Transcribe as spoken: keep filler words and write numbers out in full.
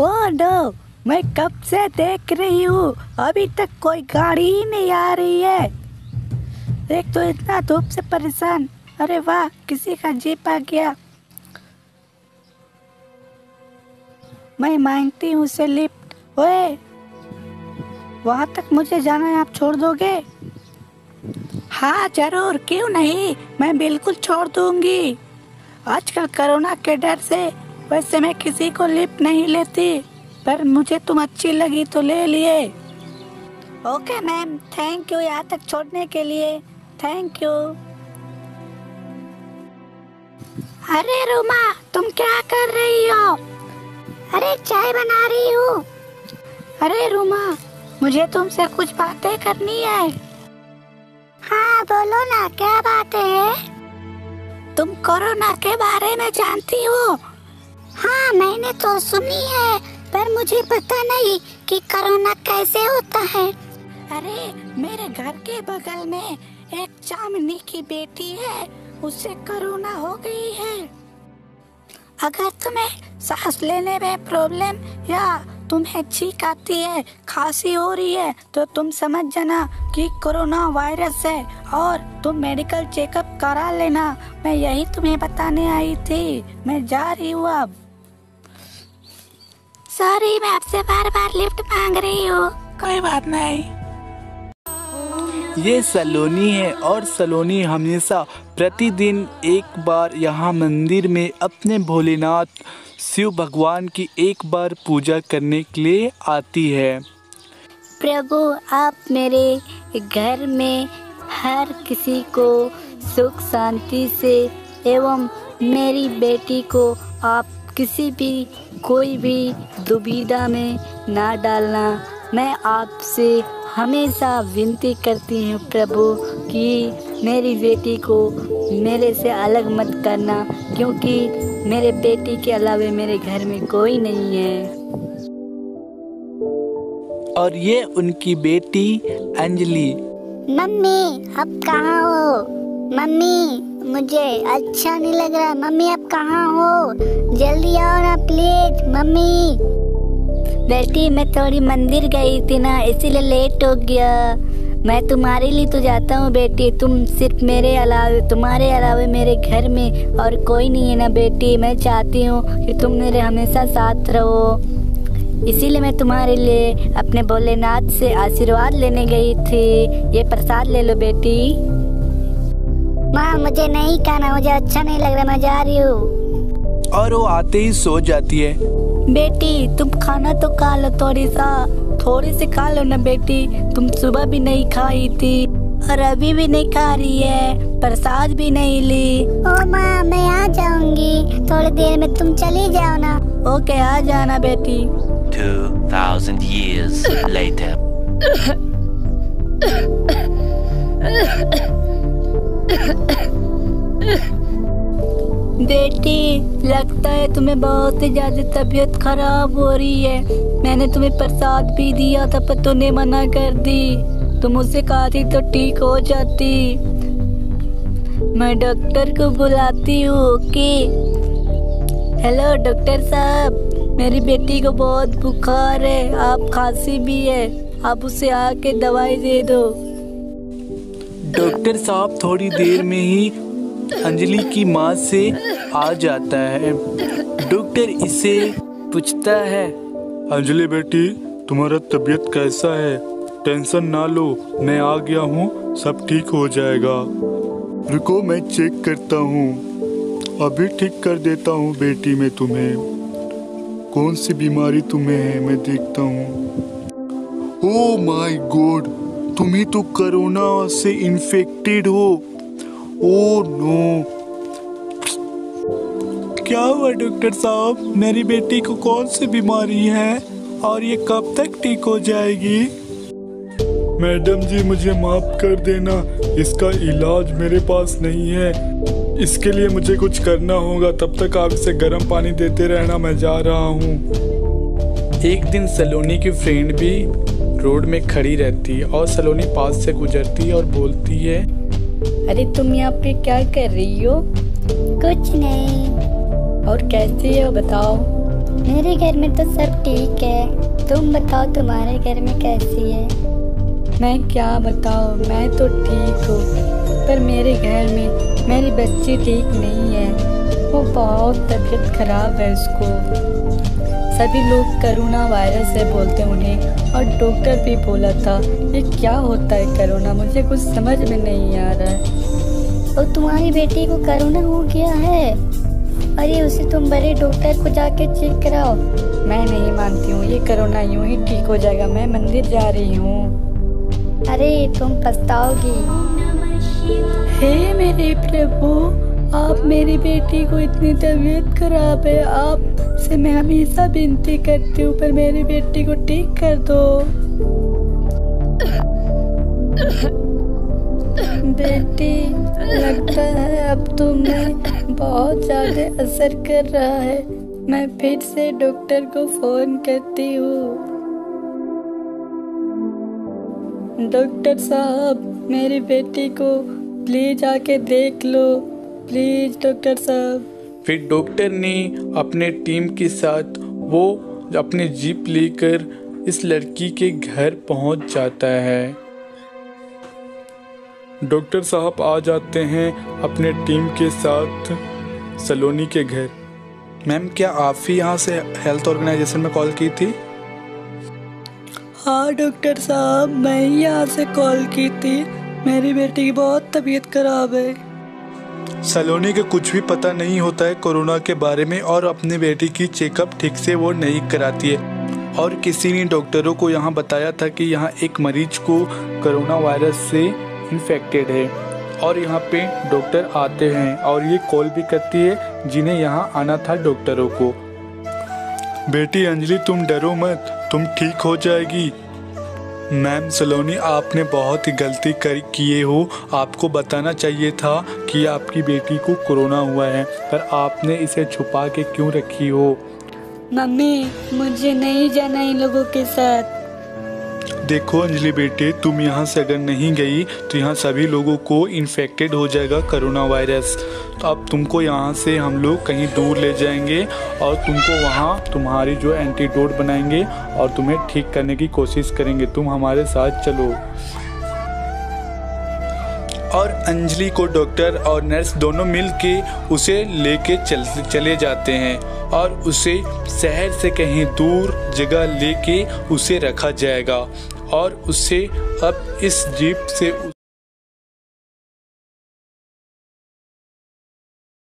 Oh no, मैं कब से देख रही हूँ, अभी तक कोई गाड़ी ही नहीं आ रही है। देख तो इतना धूप से परेशान। अरे वाह, किसी का जीप आ गया। मैं मांगती हूँ उसे लिफ्ट। ओए, वहाँ तक मुझे जाना है, आप छोड़ दोगे? हाँ जरूर, क्यों नहीं, मैं बिल्कुल छोड़ दूंगी। आजकल कोरोना के डर से वैसे मैं किसी को लिफ्ट नहीं लेती, पर मुझे तुम अच्छी लगी तो ले लिए। ओके मैम, थैंक यू यहाँ तक छोड़ने के लिए, थैंक यू। अरे रूमा, तुम क्या कर रही हो? अरे चाय बना रही हूँ। अरे रूमा, मुझे तुमसे कुछ बातें करनी है। हाँ बोलो ना, क्या बातें हैं? तुम कोरोना के बारे में जानती हो? हाँ मैंने तो सुनी है, पर मुझे पता नहीं कि कोरोना कैसे होता है। अरे मेरे घर के बगल में एक चांदनी की बेटी है, उसे कोरोना हो गई है। अगर तुम्हें सांस लेने में प्रॉब्लम या तुम्हें छींक आती है, खांसी हो रही है, तो तुम समझ जाना कि कोरोना वायरस है और तुम मेडिकल चेकअप करा लेना। मैं यही तुम्हें बताने आई थी। मैं जा रही हूँ अब। सॉरी, मैं आपसे बार बार लिफ्ट मांग रही हूँ। कोई बात नहीं। ये सलोनी है और सलोनी हमेशा प्रतिदिन एक बार यहाँ मंदिर में अपने भोलेनाथ शिव भगवान की एक बार पूजा करने के लिए आती है। प्रभु, आप मेरे घर में हर किसी को सुख शांति से एवं मेरी बेटी को आप किसी भी कोई भी दुविधा में ना डालना। मैं आपसे हमेशा विनती करती हूँ प्रभु कि मेरी बेटी को मेरे से अलग मत करना, क्योंकि मेरे बेटी के अलावा मेरे घर में कोई नहीं है। और ये उनकी बेटी अंजलि। मम्मी अब कहाँ हो? मम्मी मुझे अच्छा नहीं लग रहा। मम्मी अब कहाँ हो? जल्दी आओ ना प्लीज। मम्मी बेटी, मैं थोड़ी मंदिर गई थी ना, इसीलिए लेट हो गया। मैं तुम्हारे लिए तो जाता हूँ बेटी, तुम सिर्फ मेरे अलावा तुम्हारे अलावा मेरे घर में और कोई नहीं है ना बेटी। मैं चाहती हूँ कि तुम मेरे हमेशा साथ रहो, इसीलिए मैं तुम्हारे लिए अपने भोलेनाथ से आशीर्वाद लेने गई थी। ये प्रसाद ले लो बेटी। माँ मुझे नहीं खाना, मुझे अच्छा नहीं लग रहा, मैं जा रही हूँ। और वो आते ही सो जाती है। बेटी तुम खाना तो खा लो, थोड़ी सा थोड़ी सी खा लो ना बेटी, तुम सुबह भी नहीं खाई थी और अभी भी नहीं खा रही है, प्रसाद भी नहीं ली। ओ माँ मैं आ जाऊंगी थोड़ी देर में, तुम चली जाओ ना। ओके आ जाना बेटी। टू थाउज़ेंड इयर्स लेटर बेटी, लगता है तुम्हें बहुत ही ज्यादा तबीयत खराब हो रही है। मैंने तुम्हें प्रसाद भी दिया था पर तुमने मना कर दी। तुम उसे खाती तो ठीक हो जाती। मैं डॉक्टर को बुलाती हूँ। ओके, हेलो डॉक्टर साहब, मेरी बेटी को बहुत बुखार है, आप खांसी भी है, आप उसे आके दवाई दे दो। डॉक्टर साहब थोड़ी देर में ही अंजलि की माँ से आ जाता है। डॉक्टर इसे पूछता है, अंजलि बेटी तुम्हारा तबीयत कैसा है? टेंशन ना लो, मैं आ गया हूँ, सब ठीक हो जाएगा। रुको मैं चेक करता हूँ, अभी ठीक कर देता हूँ बेटी मैं तुम्हें। कौन सी बीमारी तुम्हें है मैं देखता हूँ। ओ माय गॉड, तुम ही तो कोरोना से इन्फेक्टेड हो। ओह नो, क्या हुआ डॉक्टर साहब? मेरी बेटी को कौन सी बीमारी है और ये कब तक ठीक हो जाएगी? मैडम जी मुझे माफ कर देना, इसका इलाज मेरे पास नहीं है, इसके लिए मुझे कुछ करना होगा। तब तक आप इसे गर्म पानी देते रहना, मैं जा रहा हूँ। एक दिन सलोनी की फ्रेंड भी रोड में खड़ी रहती है और सलोनी पास से गुजरती है और बोलती है, अरे तुम यहाँ पे क्या कर रही हो? कुछ नहीं। और कैसी हो बताओ? मेरे घर में तो सब ठीक है, तुम बताओ तुम्हारे घर में कैसी है? मैं क्या बताओ, मैं तो ठीक हूँ, पर मेरे घर में मेरी बच्ची ठीक नहीं है, वो बहुत तबीयत खराब है। उसको सभी लोग कोरोना वायरस है बोलते उन्हें, और डॉक्टर भी बोला था। ये क्या होता है कोरोना, मुझे कुछ समझ में नहीं आ रहा है। और तुम्हारी बेटी को कोरोना हो गया है? अरे उसे तुम बड़े डॉक्टर को जाके चेक कराओ। मैं नहीं मानती हूँ, ये कोरोना यूँ ही ठीक हो जाएगा, मैं मंदिर जा रही हूँ। अरे तुम पछताओगी। हे मेरे प्रभु, आप मेरी बेटी को इतनी तबीयत खराब है, आप से मैं हमेशा विनती करती हूँ, पर मेरी बेटी को ठीक कर दो। बेटी, लगता है अब तुम्हें बहुत ज़्यादा असर कर रहा है, मैं फिर से डॉक्टर को फ़ोन करती हूँ। डॉक्टर साहब, मेरी बेटी को प्लीज आके देख लो, प्लीज डॉक्टर साहब। फिर डॉक्टर ने अपने टीम के साथ वो अपने जीप लेकर इस लड़की के घर पहुंच जाता है। डॉक्टर साहब आ जाते हैं अपने टीम के साथ सलोनी के घर। मैम, क्या आप ही यहाँ से हेल्थ ऑर्गेनाइजेशन में कॉल की थी? हाँ डॉक्टर साहब, मैं ही यहाँ से कॉल की थी, मेरी बेटी की बहुत तबीयत खराब है। सलोनी को कुछ भी पता नहीं होता है कोरोना के बारे में, और अपनी बेटी की चेकअप ठीक से वो नहीं कराती है, और किसी ने डॉक्टरों को यहाँ बताया था कि यहाँ एक मरीज को कोरोना वायरस से इन्फेक्टेड है, और यहाँ पे डॉक्टर आते हैं और ये कॉल भी करती है जिन्हें यहाँ आना था डॉक्टरों को। बेटी अंजलि, तुम डरो मत, तुम ठीक हो जाएगी। मैम सलोनी, आपने बहुत ही गलती कर किए हो, आपको बताना चाहिए था कि आपकी बेटी को कोरोना हुआ है, पर आपने इसे छुपा के क्यों रखी हो? मम्मी, मुझे नहीं जाना इन लोगों के साथ। देखो अंजलि बेटे, तुम यहाँ से अगर नहीं गई तो यहाँ सभी लोगों को इन्फेक्टेड हो जाएगा कोरोना वायरस। तो अब तुमको यहाँ से हम लोग कहीं दूर ले जाएंगे और तुमको वहाँ तुम्हारी जो एंटीडोट बनाएंगे और तुम्हें ठीक करने की कोशिश करेंगे, तुम हमारे साथ चलो। और अंजलि को डॉक्टर और नर्स दोनों मिलके उसे लेके चल चले जाते हैं और उसे शहर से कहीं दूर जगह लेके उसे रखा जाएगा, और उसे अब इस जीप से